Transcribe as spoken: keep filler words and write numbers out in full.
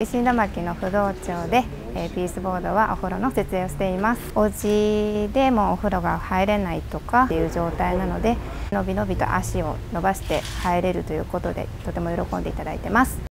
石巻の不動町でピースボードはお風呂の設営をしています。お家でもお風呂が入れないとかっていう状態なので、のびのびと足を伸ばして入れるということで、とても喜んでいただいてます。